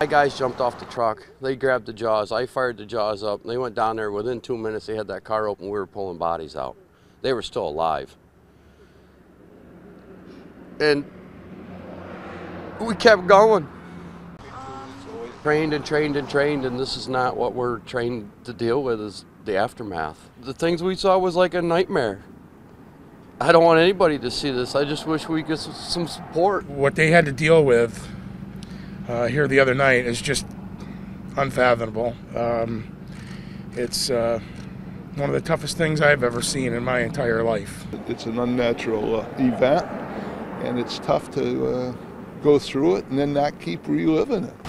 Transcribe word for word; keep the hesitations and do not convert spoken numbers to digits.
My guys jumped off the truck, they grabbed the jaws, I fired the jaws up, they went down there, within two minutes they had that car open, we were pulling bodies out. They were still alive. And we kept going. Trained and trained and trained, and this is not what we're trained to deal with, is the aftermath. The things we saw was like a nightmare. I don't want anybody to see this, I just wish we could get some support. What they had to deal with uh, here the other night is just unfathomable. Um, it's uh, one of the toughest things I've ever seen in my entire life. It's an unnatural uh, event, and it's tough to uh, go through it and then not keep reliving it.